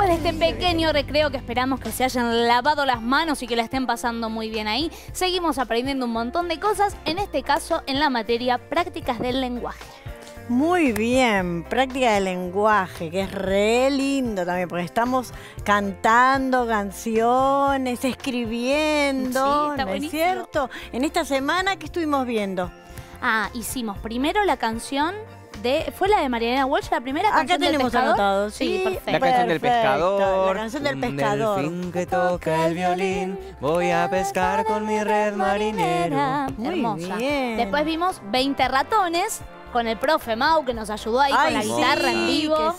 después de este pequeño recreo que esperamos que se hayan lavado las manos y que la estén pasando muy bien ahí, seguimos aprendiendo un montón de cosas, en este caso en la materia Prácticas del Lenguaje. Muy bien, práctica del lenguaje, que es re lindo también, porque estamos cantando canciones, escribiendo, sí, ¿no es cierto? En esta semana, ¿qué estuvimos viendo? Ah, hicimos primero la canción de... ¿Fue la de Mariana Walsh la primera canción del pescador? Acá tenemos anotado, sí, perfecto. La canción del pescador. La canción del pescador. El fin que toca el violín, voy a pescar con mi red marinera. Hermosa. Bien. Después vimos 20 ratones... con el profe Mau, que nos ayudó ahí con la guitarra en vivo.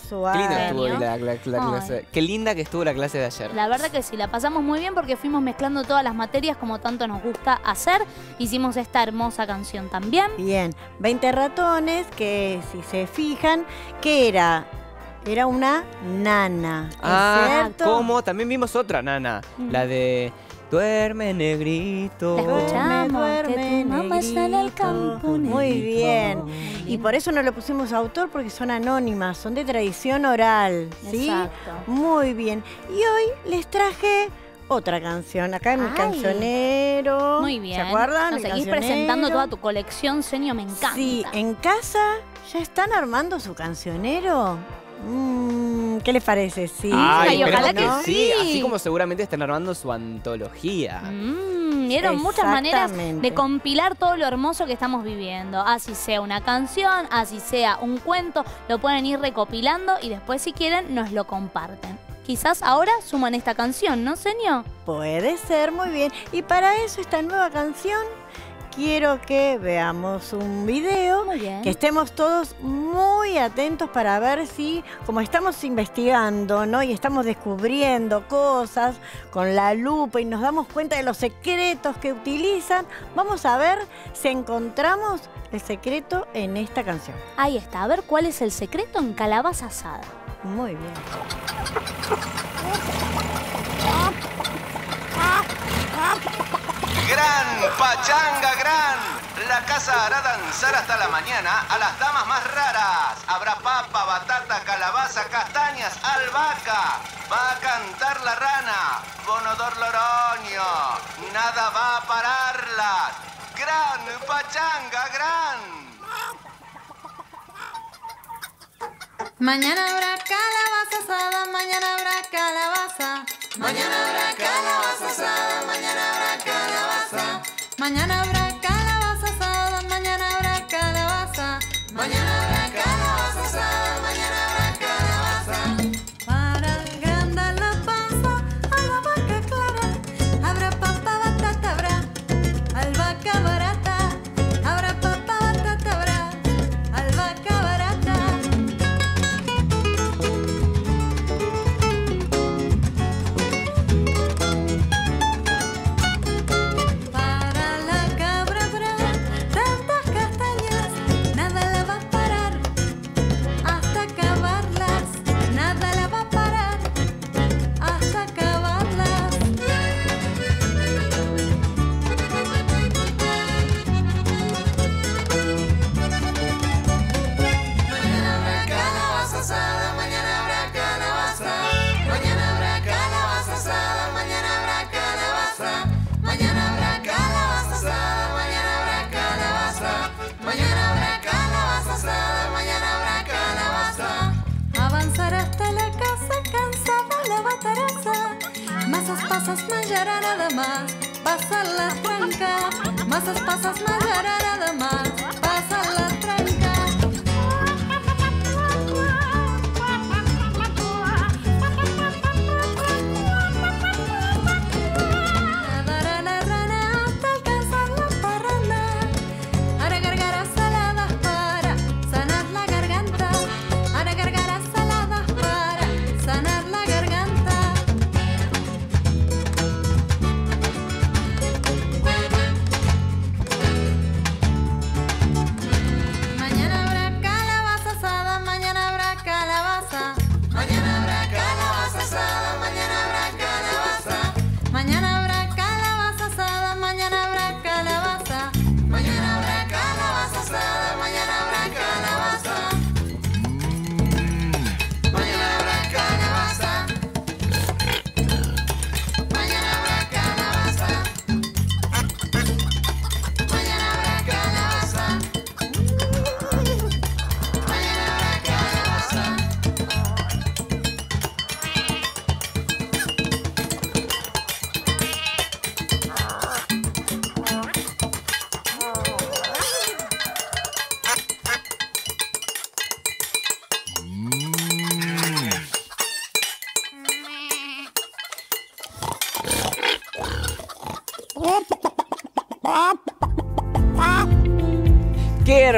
Qué linda que estuvo la clase de ayer. La verdad que sí, la pasamos muy bien porque fuimos mezclando todas las materias como tanto nos gusta hacer. Hicimos esta hermosa canción también. Bien, 20 ratones, que si se fijan, ¿qué era? Era una nana. Ah, ¿cómo? También vimos otra nana, la de... Duerme, negrito. La escuchamos, duerme, que tu mamá está en el campo, negrito. Muy bien. Y por eso no le pusimos autor, porque son anónimas, son de tradición oral, ¿sí? Exacto. Muy bien. Y hoy les traje otra canción. Acá en mi cancionero. Muy bien. ¿Se acuerdan? Nos seguís presentando toda tu colección, Señor, me encanta. Sí, en casa ya están armando su cancionero. ¿Qué les parece? Sí. Ay, ojalá que no. Sí, así como seguramente están armando su antología. Vieron muchas maneras de compilar todo lo hermoso que estamos viviendo. Así sea una canción, así sea un cuento, lo pueden ir recopilando y después si quieren nos lo comparten. Quizás ahora suman esta canción, ¿no, señor? Puede ser, muy bien. Y para eso esta nueva canción... Quiero que veamos un video, que estemos todos muy atentos para ver si, como estamos investigando, ¿no? Y estamos descubriendo cosas con la lupa y nos damos cuenta de los secretos que utilizan, vamos a ver si encontramos el secreto en esta canción. Ahí está, a ver cuál es el secreto en Calabaza Asada. Muy bien. Gran pachanga, gran. La casa hará danzar hasta la mañana a las damas más raras. Habrá papa, batata, calabaza, castañas, albahaca. Va a cantar la rana. Bonodor Loroño. Nada va a pararlas. Gran pachanga, gran. Mañana habrá calabaza asada, mañana habrá calabaza. Mañana habrá calabaza asada, mañana habrá calabaza. Mañana habrá calabaza asada, mañana habrá calabaza. Mañana habrá calabaza asada, mañana habrá calabaza. Para agrandar la panza, albahaca clara. Habrá papa, batata, habrá albahaca barata. Habrá papa, batata, habrá albahaca barata. Masas, pasas, mayará nada más, pasa la tranca. Masas, pasas, mayará nada más, pasa la tranca. Nadará la rana hasta alcanzar la parranda. Hará gargaras saladas para sanar la garganta. Hará gargaras saladas para sanar la garganta.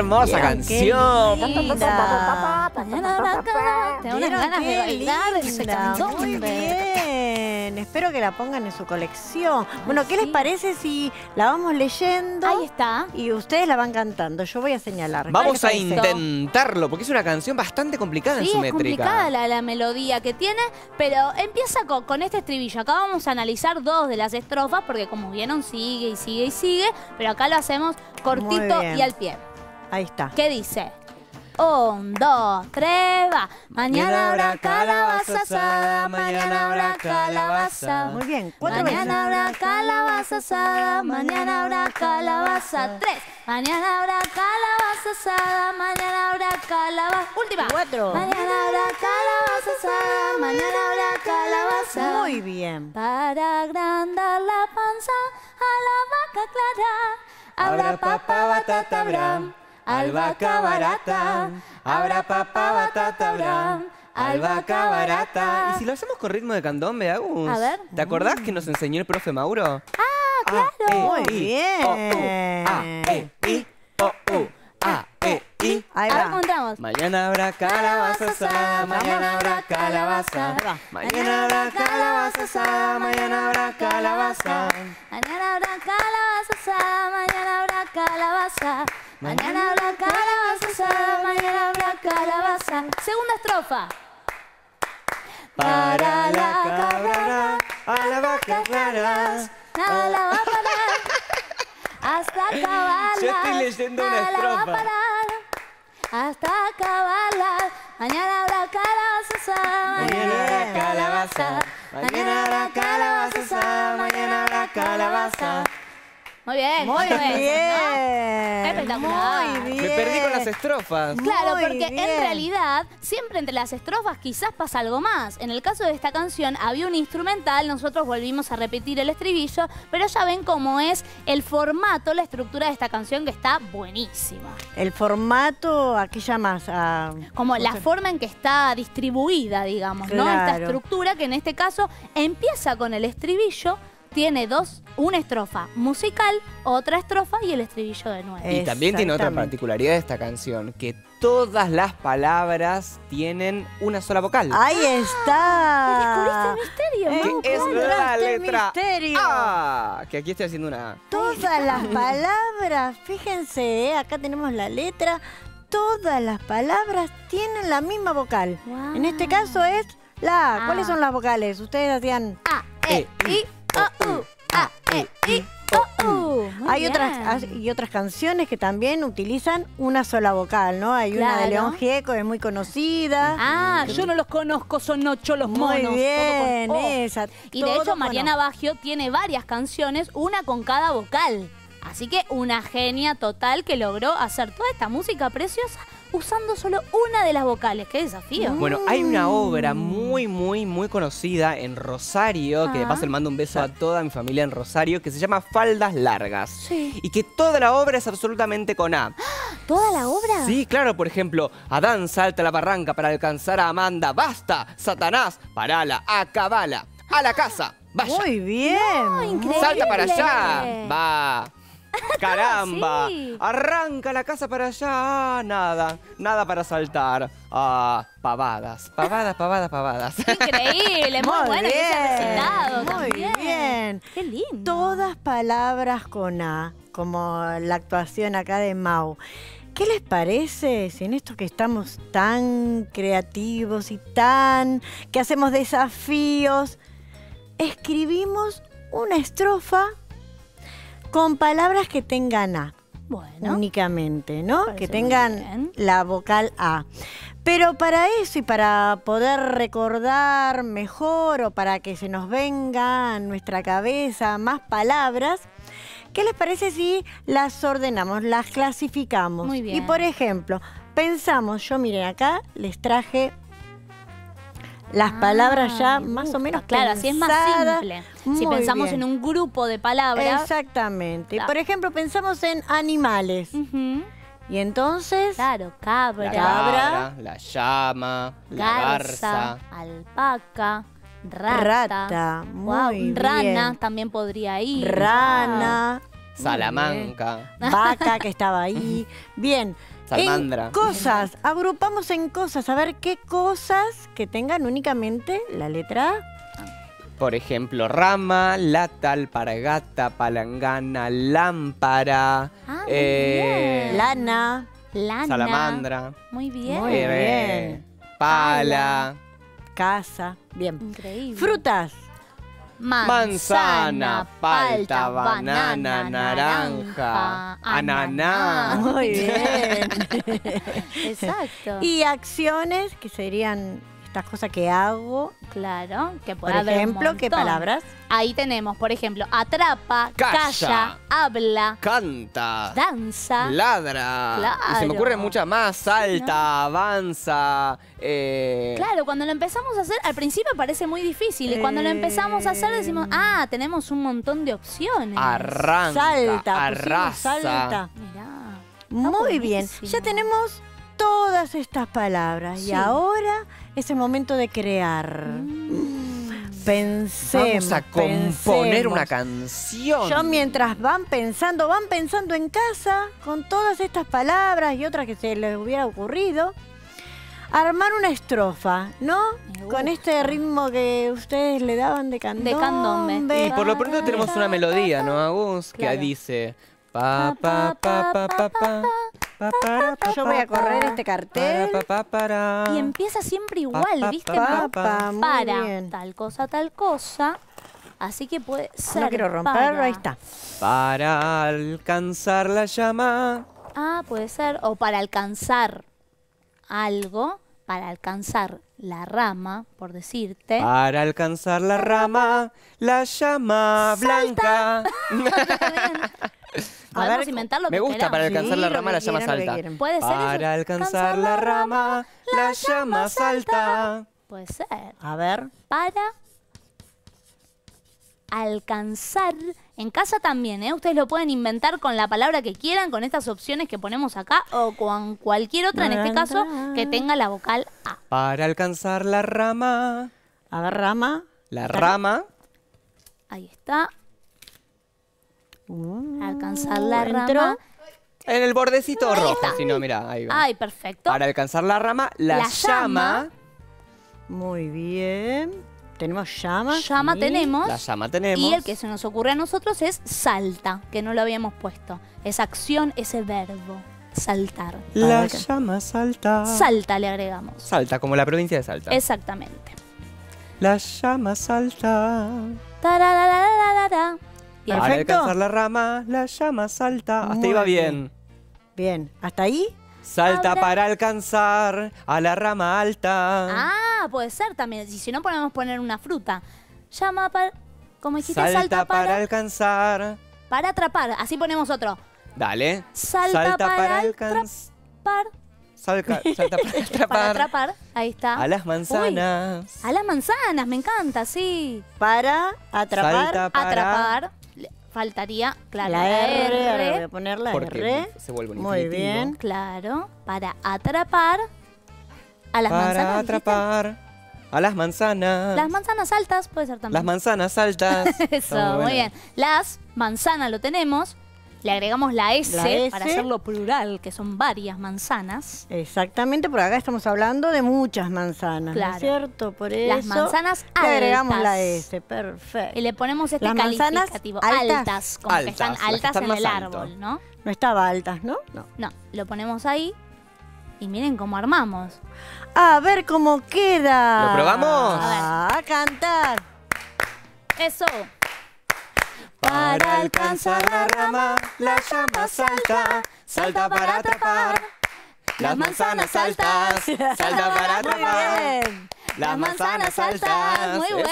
hermosa canción. Tengo unas ganas de bailar ese candombe. Muy bien. Espero que la pongan en su colección. Bueno, ¿qué les parece si la vamos leyendo? Ahí está. Y ustedes la van cantando. Yo voy a señalar. Vamos a intentarlo, porque es una canción bastante complicada en su métrica. Sí, es complicada la melodía que tiene, pero empieza con este estribillo. Acá vamos a analizar dos de las estrofas, porque como vieron, sigue y sigue y sigue, pero acá lo hacemos cortito y al pie. Ahí está. ¿Qué dice? 1, 2, 3, va. Mañana habrá calabaza asada, mañana habrá calabaza. Muy bien, 4 veces. Mañana habrá calabaza asada, mañana habrá calabaza. 3. Mañana habrá calabaza asada, mañana habrá calabaza. Última. 4. Mañana habrá calabaza asada, mañana habrá calabaza. Muy bien. Para agrandar la panza a la vaca clara, habrá papa, batata, bram. Albahaca barata, habrá papá, batata, habrá albahaca barata. ¿Y si lo hacemos con ritmo de candombe, Agus? A ver. ¿Te acordás que nos enseñó el profe Mauro? ¡Ah, claro! Muy bien. Ahí va. Contamos. Mañana habrá calabaza asada, mañana habrá calabaza. Mañana habrá calabaza asada, mañana habrá calabaza. Mañana habrá calabaza asada, mañana habrá calabaza. Mañana habrá calabaza asada, mañana habrá calabaza. Segunda estrofa. Para la cabra, a la vaca clara, a la va a parar, hasta acabarla. Yo estoy leyendo una estrofa. Hasta acabarla. Mañana habrá calabaza asada, mañana habrá calabaza. Mañana habrá calabaza asada, mañana habrá calabaza. Muy bien. Muy bien. Espectacular. Muy bien. Me perdí con las estrofas. Claro, porque en realidad siempre entre las estrofas quizás pasa algo más. En el caso de esta canción había un instrumental, nosotros volvimos a repetir el estribillo, pero ya ven cómo es el formato, la estructura de esta canción que está buenísima. ¿El formato a qué llamas? Como la forma en que está distribuida, digamos, claro, ¿no? Esta estructura que en este caso empieza con el estribillo. Tiene una estrofa musical, otra estrofa y el estribillo de nuevo. Y también tiene otra particularidad de esta canción, que todas las palabras tienen una sola vocal. ¡Ahí está! ¡Descubriste el misterio! Que es la letra A, que aquí estoy haciendo una A. Todas las palabras, fíjense, acá tenemos la letra, todas las palabras tienen la misma vocal. Wow. En este caso es la A. ¿Cuáles son las vocales? Ustedes hacían A, E, I. Hay otras canciones que también utilizan una sola vocal, ¿no? Hay una de León Gieco, es muy conocida. Ah, yo no los conozco, son 8 los monos. Muy bien, esa. Y de hecho Mariana Baggio tiene varias canciones, una con cada vocal. Así que una genia total que logró hacer toda esta música preciosa usando solo una de las vocales. ¡Qué desafío! Bueno, hay una obra muy, muy, muy conocida en Rosario, que de paso le mando un beso a toda mi familia en Rosario, que se llama Faldas Largas. Sí. Y que toda la obra es absolutamente con A. ¿Toda la obra? Sí, claro. Por ejemplo, Adán salta la barranca para alcanzar a Amanda. ¡Basta! Satanás, parala, acabala, a la casa, vaya. ¡Muy bien! No, increíble. ¡Salta para allá! ¡Va! ¡Caramba! Sí. Arranca la casa para allá. Ah, nada, nada para saltar. Ah, pavadas, pavadas, pavadas, pavadas. Increíble, muy bueno que se ha recitado. Muy bien. Qué lindo. Todas palabras con A, como la actuación acá de Mau. ¿Qué les parece si en esto que estamos tan creativos y que hacemos desafíos, escribimos una estrofa con palabras que tengan A, únicamente, ¿no? Que tengan la vocal A. Pero para eso y para poder recordar mejor o para que se nos venga a nuestra cabeza más palabras, ¿qué les parece si las ordenamos, las clasificamos? Muy bien. Y por ejemplo, pensamos, yo miren acá, les traje las palabras ya más o menos claro, así es más simple. Si pensamos en un grupo de palabras. Exactamente. Por ejemplo, pensamos en animales. Y entonces... Claro, cabra. La cabra, la llama, garza, alpaca, rata. Rana también podría ir. Rana. Salamanca. Vaca, que estaba ahí. Bien. Salamandra. En cosas. Agrupamos en cosas. A ver qué cosas que tengan únicamente la letra A. Por ejemplo, rama, lata, alpargata, palangana, lámpara. Ah, bien. Lana. Lana. Salamandra. Muy bien. Muy bien. Pala. Casa. Bien. Increíble. Frutas. Manzana, palta, banana, naranja, ananá. Muy bien. Exacto. Y acciones que serían estas cosas que hago. Claro, que puede haber. Por ejemplo, ¿qué palabras? Ahí tenemos, por ejemplo, atrapa, calla, habla, canta, danza, ladra. Claro. Y se me ocurren muchas más. Salta, avanza. Claro, cuando lo empezamos a hacer, al principio parece muy difícil. Y cuando lo empezamos a hacer decimos, ah, tenemos un montón de opciones. Arranca, salta, arrasa. Salta. Mirá, muy bien. Ya tenemos todas estas palabras. Sí. Y ahora es el momento de crear. Vamos a componer una canción. Yo, mientras van pensando en casa con todas estas palabras y otras que se les hubiera ocurrido, armar una estrofa, ¿no? Con este ritmo que ustedes le daban de candombe. Y por lo pronto tenemos una melodía, ¿no, Agus? Claro. Que dice... Pa, pa, pa, pa, pa, pa. Yo voy a correr este cartel y empieza siempre igual, ¿viste? Para tal cosa, así que puede ser. No quiero romperlo, ahí está. Para alcanzar la llama. Ah, puede ser. O para alcanzar algo, para alcanzar la rama, por decirte. Para alcanzar la rama, la llama blanca. A ver, inventar lo que queramos. Para alcanzar la rama, la llama salta. Puede ser. Para alcanzar la rama, la llama salta. Puede ser. A ver. Para alcanzar. En casa también, ¿eh? Ustedes lo pueden inventar con la palabra que quieran, con estas opciones que ponemos acá o con cualquier otra, en este caso, que tenga la vocal A. Para alcanzar la rama. A ver, rama. La rama. Ahí está. Alcanzar la rama. En el bordecito rojo, si no, mirá, ahí va. Ay, perfecto. Para alcanzar la rama, la llama. Muy bien. Tenemos llama. Llama tenemos. La llama tenemos. Y el que se nos ocurre a nosotros es salta, que no lo habíamos puesto. Esa acción, ese verbo, saltar. La llama salta. Salta le agregamos. Salta, como la provincia de Salta. Exactamente. La llama salta. Tarararararara. Perfecto. Al alcanzar la rama, la llama salta. Hasta ahí va bien. Bien. ¿Hasta ahí? Salta para alcanzar a la rama alta. Ah, puede ser también. Y si no, podemos poner una fruta. Llama para... Como dijiste, salta para alcanzar. Para atrapar. Así ponemos otro. Dale. Salta para atrapar. Salta para atrapar. Para atrapar, ahí está. A las manzanas. Uy, a las manzanas, me encanta, sí. Para atrapar. Salta para atrapar. Faltaría, claro, la R. Ahora voy a poner la R. Se vuelve un infinitivo. Muy bien. Claro, para atrapar. A las manzanas. Para atrapar. ¿Dijiste? A las manzanas. Las manzanas altas, puede ser también. Las manzanas altas. Eso, muy bien. Las manzanas lo tenemos. Le agregamos la S, para hacerlo plural, que son varias manzanas. Exactamente, por acá estamos hablando de muchas manzanas, claro, ¿no es cierto? Por eso las manzanas altas. Le agregamos la S, perfecto. Y le ponemos este calificativo, altas, como altas, que están altas en el árbol, ¿no? No estaba altas, ¿no? No. No, lo ponemos ahí y miren cómo armamos. A ver cómo queda. ¿Lo probamos? A cantar. Eso. Para alcanzar la rama, la llama salta, salta para atrapar, las manzanas altas, salta para atrapar, las manzanas altas. Muy bueno.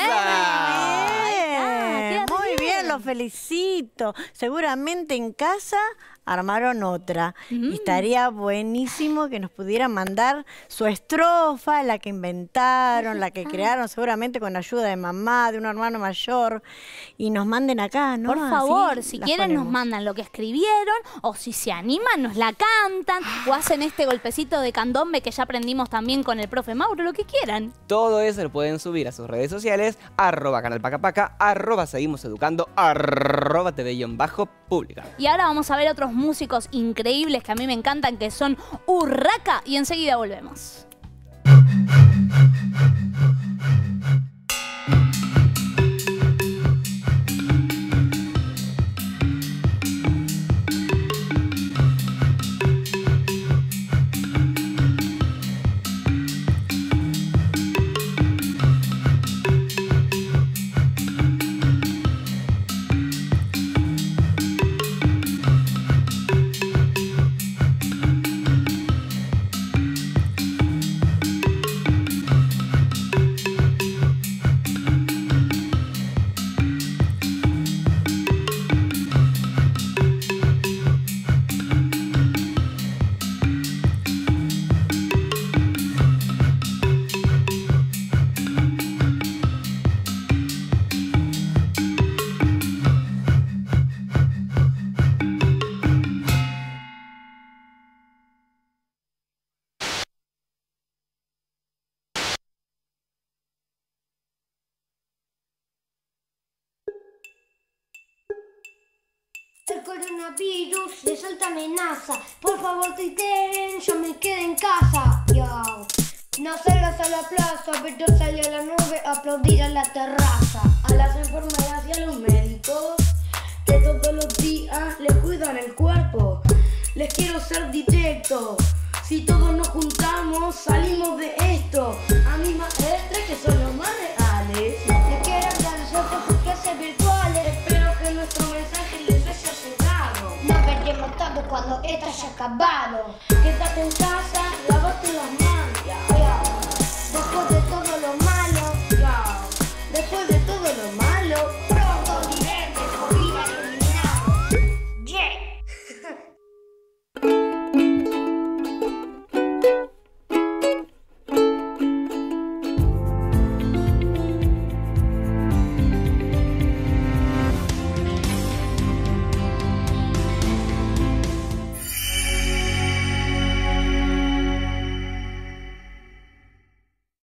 Muy bien, los felicito. Seguramente en casa armaron otra. Estaría buenísimo que nos pudieran mandar su estrofa, la que inventaron, la que crearon, seguramente con ayuda de mamá, de un hermano mayor, y nos manden acá, ¿no? Por favor, si quieren nos mandan lo que escribieron, o si se animan, nos la cantan, o hacen este golpecito de candombe que ya aprendimos también con el profe Mauro, lo que quieran. Todo eso lo pueden subir a sus redes sociales, @canalpacapaca, @seguimoseducando, @tv_pública. Y ahora vamos a ver otros músicos increíbles que a mí me encantan, que son Urraca, y enseguida volvemos. Coronavirus les alta amenaza, por favor tuiteen, yo me quedé en casa. Yo no salgas a la plaza, pero salí a la nube a aplaudir a la terraza. A las enfermeras y a los médicos que todos los días les cuidan el cuerpo, les quiero ser directo. Si todos nos juntamos salimos de esto. A mis maestras que son los más reales, les quiero agradecer por sus clases virtuales. Espero que nuestro mensaje les haya llegado. Cuando estás acabado, quédate en casa.